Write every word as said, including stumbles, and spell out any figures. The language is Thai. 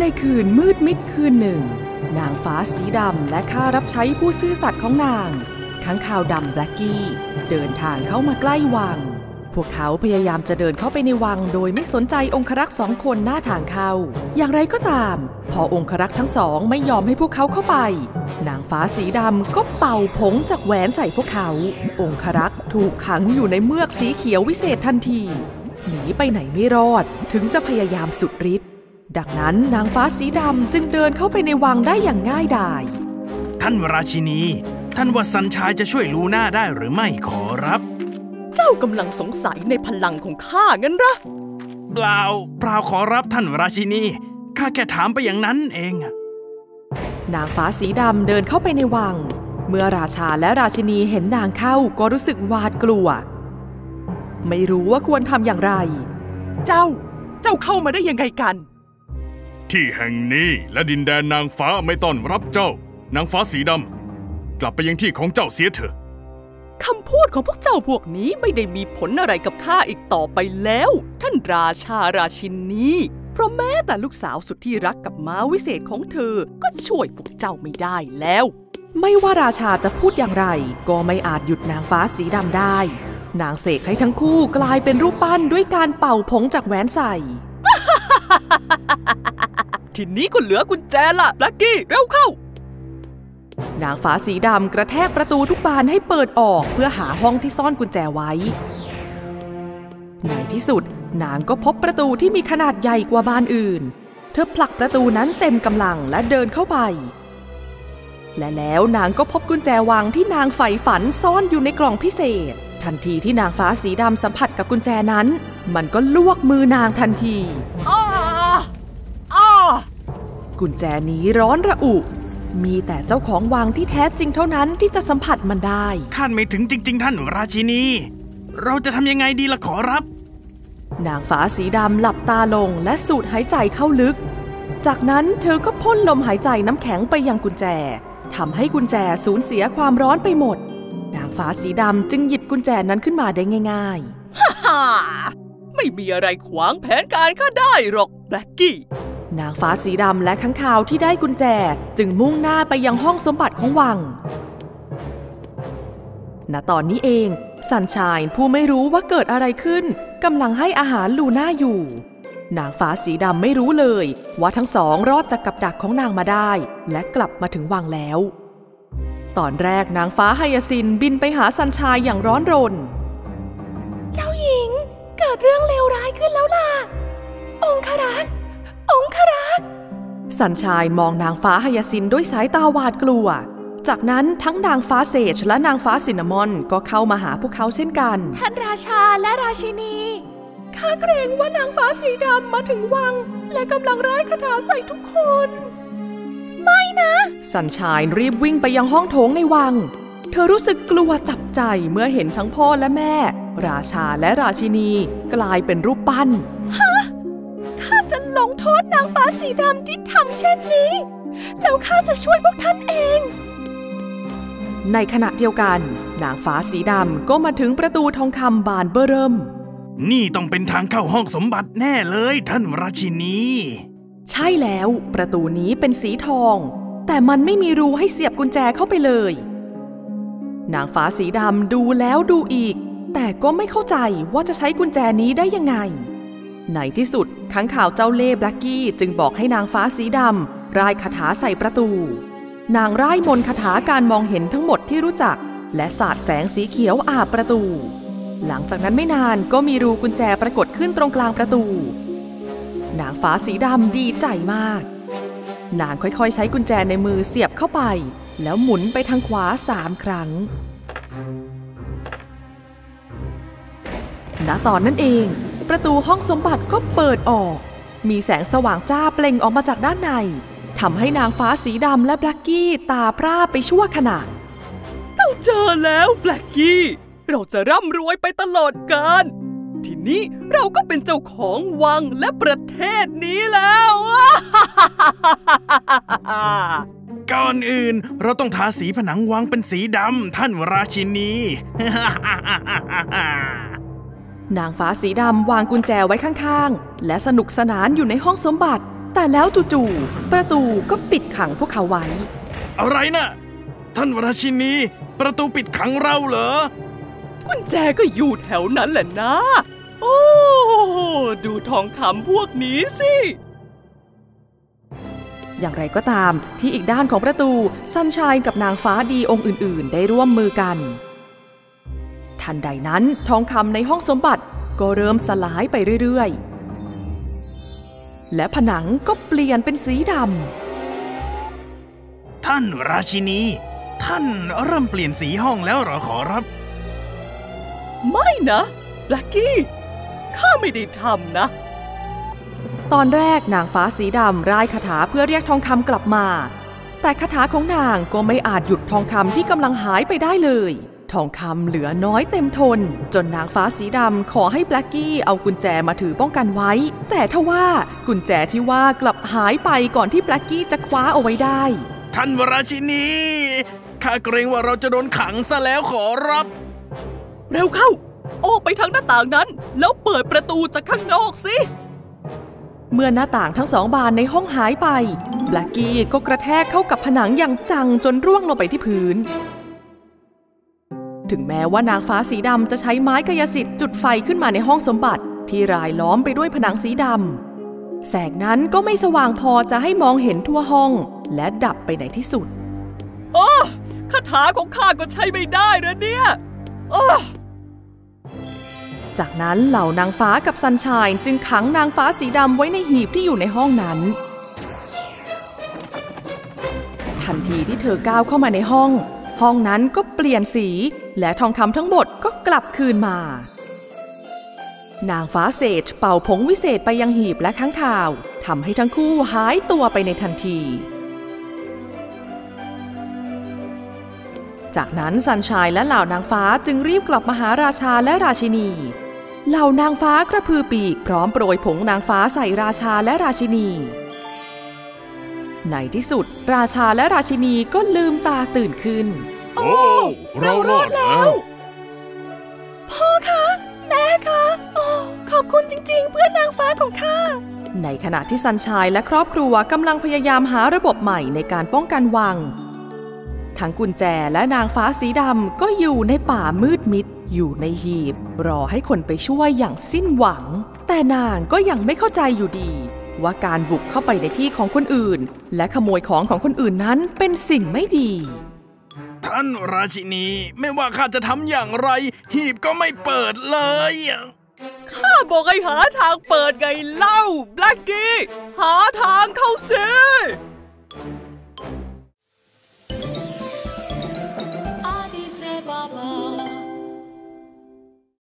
ในคืนมืดมิดคืนหนึ่งนางฟ้าสีดำและข้ารับใช้ผู้ซื่อสัตย์ของนางค้างคาวดำแบล็กกี้เดินทางเข้ามาใกล้วังพวกเขาพยายามจะเดินเข้าไปในวังโดยไม่สนใจองครักษ์สองคนหน้าทางเข้าอย่างไรก็ตามพอองครักษ์ทั้งสองไม่ยอมให้พวกเขาเข้าไปนางฟ้าสีดำก็เป่าผงจากแหวนใส่พวกเขาองครักษ์ถูกขังอยู่ในเมือกสีเขียววิเศษทันทีหนีไปไหนไม่รอดถึงจะพยายามสุดฤทธิ์ดังนั้นนางฟ้าสีดำจึงเดินเข้าไปในวังได้อย่างง่ายดายท่านราชินีท่านว่าสันชายจะช่วยลูน่าได้หรือไม่ขอรับเจ้ากำลังสงสัยในพลังของข้างั้นหรอเปล่าเปล่าขอรับท่านราชินีข้าแค่ถามไปอย่างนั้นเองนางฟ้าสีดำเดินเข้าไปในวังเมื่อราชาและราชินีเห็นนางเข้าก็รู้สึกหวาดกลัวไม่รู้ว่าควรทำอย่างไรเจ้าเจ้าเข้ามาได้ยังไงกันที่แห่งนี้และดินแดนนางฟ้าไม่ต้อนรับเจ้านางฟ้าสีดำกลับไปยังที่ของเจ้าเสียเถอะคำพูดของพวกเจ้าพวกนี้ไม่ได้มีผลอะไรกับข้าอีกต่อไปแล้วท่านราชาราชินีเพราะแม้แต่ลูกสาวสุดที่รักกับม้าวิเศษของเธอก็ช่วยพวกเจ้าไม่ได้แล้วไม่ว่าราชาจะพูดอย่างไรก็ไม่อาจหยุดนางฟ้าสีดำได้นางเสกให้ทั้งคู่กลายเป็นรูปปั้นด้วยการเป่าผงจากแหวนใส่ ทีนี้ก็เหลือกุญแจละลักกี้เร็วเข้านางฟ้าสีดำกระแทกประตูทุกบานให้เปิดออกเพื่อหาห้องที่ซ่อนกุญแจไว้ในที่สุดนางก็พบประตูที่มีขนาดใหญ่กว่าบานอื่นเธอผลักประตูนั้นเต็มกำลังและเดินเข้าไปและแล้วนางก็พบกุญแจวางที่นางใฝ่ฝันซ่อนอยู่ในกล่องพิเศษทันทีที่นางฟ้าสีดำสัมผัสกับกุญแจนั้นมันก็ลวกมือนางทันทีอ้ออ้อกุญแจนี้ร้อนระอุมีแต่เจ้าของวังที่แท้จริงเท่านั้นที่จะสัมผัสมันได้คาดไม่ถึงจริงๆท่านราชินีเราจะทำยังไงดีล่ะขอรับนางฟ้าสีดำหลับตาลงและสูดหายใจเข้าลึกจากนั้นเธอก็พ่นลมหายใจน้ำแข็งไปยังกุญแจทำให้กุญแจสูญเสียความร้อนไปหมดนางฟ้าสีดำจึงหยิบกุญแจนั้นขึ้นมาได้ง่ายๆฮ่าฮ่าไม่มีอะไรขวางแผนการข้าได้หรอกแบล็กกี้นางฟ้าสีดำและค้างคาวที่ได้กุญแจจึงมุ่งหน้าไปยังห้องสมบัติของวังณตอนนี้เองสันชายผู้ไม่รู้ว่าเกิดอะไรขึ้นกำลังให้อาหารลูน่าอยู่นางฟ้าสีดำไม่รู้เลยว่าทั้งสองรอดจากกับดักของนางมาได้และกลับมาถึงวังแล้วตอนแรกนางฟ้าไฮยาซินบินไปหาสันชายอย่างร้อนรนเจ้าหญิงเกิดเรื่องเลวร้ายขึ้นแล้วล่ะองครักษ์องครักษ์สันชายมองนางฟ้าไฮยาซินด้วยสายตาหวาดกลัวจากนั้นทั้งนางฟ้าเซจและนางฟ้าซินนามอนก็เข้ามาหาพวกเขาเช่นกันท่านราชาและราชินีข้าเกรงว่านางฟ้าสีดำมาถึงวังและกำลังร้ายคาถาใส่ทุกคนไม่นะสันชายรีบวิ่งไปยังห้องโถงในวังเธอรู้สึกกลัวจับใจเมื่อเห็นทั้งพ่อและแม่ราชาและราชินีกลายเป็นรูปปั้นฮะข้าจะลงโทษนางฟ้าสีดำที่ทำเช่นนี้แล้วข้าจะช่วยพวกท่านเองในขณะเดียวกันนางฟ้าสีดำก็มาถึงประตูทองคำบานเบ้อเริ่มนี่ต้องเป็นทางเข้าห้องสมบัติแน่เลยท่านราชินีใช่แล้วประตูนี้เป็นสีทองแต่มันไม่มีรูให้เสียบกุญแจเข้าไปเลยนางฟ้าสีดำดูแล้วดูอีกแต่ก็ไม่เข้าใจว่าจะใช้กุญแจนี้ได้ยังไงในที่สุดค้างข่าวเจ้าเล่ห์แบล็กกี้จึงบอกให้นางฟ้าสีดำร่ายคาถาใส่ประตูนางร่ายมนต์คาถาการมองเห็นทั้งหมดที่รู้จักและสาดแสงสีเขียวอาบประตูหลังจากนั้นไม่นานก็มีรูกุญแจปรากฏขึ้นตรงกลางประตูนางฟ้าสีดำดีใจมากนางค่อยๆใช้กุญแจในมือเสียบเข้าไปแล้วหมุนไปทางขวาสามครั้งณตอนนั้นเองประตูห้องสมบัติก็เปิดออกมีแสงสว่างจ้าเปล่งออกมาจากด้านในทำให้นางฟ้าสีดำและแบล็กกี้ตาพร่าไปชั่วขณะเราเจอแล้วแบล็กกี้เราจะร่ำรวยไปตลอดกาลทีนี้เราก็เป็นเจ้าของวังและประเทศนี้แล้ว ก่อนอื่นเราต้องทาสีผนังวังเป็นสีดำท่านราชินี นางฟ้าสีดำวางกุญแจไว้ข้างๆและสนุกสนานอยู่ในห้องสมบัติแต่ แล้วจู่ๆประตูก็ปิดขังพวกเขาไว้อะไรนะท่านวราชินีประตูปิดขังเราเหรอกุญแจก็อยู่แถวนั้นแหละนะโอ้ดูทองคำพวกนี้สิอย่างไรก็ตามที่อีกด้านของประตูซันชายกับนางฟ้าดีองค์อื่นๆได้ร่วมมือกันทันใดนั้นทองคำในห้องสมบัติก็เริ่มสลายไปเรื่อยๆและผนังก็เปลี่ยนเป็นสีดำท่านราชินีท่านเริ่มเปลี่ยนสีห้องแล้วหรอขอรับไม่นะลักกี้ข้าไม่ได้ทำนะตอนแรกนางฟ้าสีดำร่ายคาถาเพื่อเรียกทองคำกลับมาแต่คาถาของนางก็ไม่อาจหยุดทองคำที่กำลังหายไปได้เลยทองคำเหลือน้อยเต็มทนจนนางฟ้าสีดำขอให้แบล็กกี้เอากุญแจมาถือป้องกันไว้แต่ทว่ากุญแจที่ว่ากลับหายไปก่อนที่แบล็กกี้จะคว้าเอาไว้ได้ท่านวราชินีข้าเกรงว่าเราจะโดนขังซะแล้วขอรับเร็วเข้าออกไปทางหน้าต่างนั้นแล้วเปิดประตูจากข้างนอกสิเมื่อหน้าต่างทั้งสองบานในห้องหายไปแบล็กกี้ก็กระแทกเข้ากับผนังอย่างจังจนร่วงลงไปที่พื้นถึงแม้ว่านางฟ้าสีดำจะใช้ไม้กายสิทธิ์จุดไฟขึ้นมาในห้องสมบัติที่รายล้อมไปด้วยผนังสีดำแสงนั้นก็ไม่สว่างพอจะให้มองเห็นทั่วห้องและดับไปในที่สุดโอ้คาถาของข้าก็ใช้ไม่ได้แล้วเนี่ยโอ้จากนั้นเหล่านางฟ้ากับซันชายจึงขังนางฟ้าสีดำไว้ในหีบที่อยู่ในห้องนั้นทันทีที่เธอก้าวเข้ามาในห้องห้องนั้นก็เปลี่ยนสีและทองคำทั้งหมดก็กลับคืนมานางฟ้าเศษเป่าผงวิเศษไปยังหีบและค้างคาวทำให้ทั้งคู่หายตัวไปในทันทีจากนั้นซันชายและเหล่านางฟ้าจึงรีบกลับมาหาราชาและราชินีเหล่านางฟ้ากระพือปีกพร้อมโปรยผงนางฟ้าใส่ราชาและราชินีในที่สุดราชาและราชินีก็ลืมตาตื่นขึ้นโอ้เรารอดแล้วพ่อคะแม่คะโอ้ขอบคุณจริงๆเพื่อนนางฟ้าของข้าในขณะที่ซันชายและครอบครัวกำลังพยายามหาระบบใหม่ในการป้องกันวังทั้งกุญแจและนางฟ้าสีดำก็อยู่ในป่ามืดมิดอยู่ในหีบรอให้คนไปช่วยอย่างสิ้นหวังแต่นางก็ยังไม่เข้าใจอยู่ดีว่าการบุกเข้าไปในที่ของคนอื่นและขโมยของของคนอื่นนั้นเป็นสิ่งไม่ดีท่านราชินีไม่ว่าข้าจะทำอย่างไรหีบก็ไม่เปิดเลยข้าบอกให้หาทางเปิดไงเล่าแบล็กกี้หาทางเข้าสิ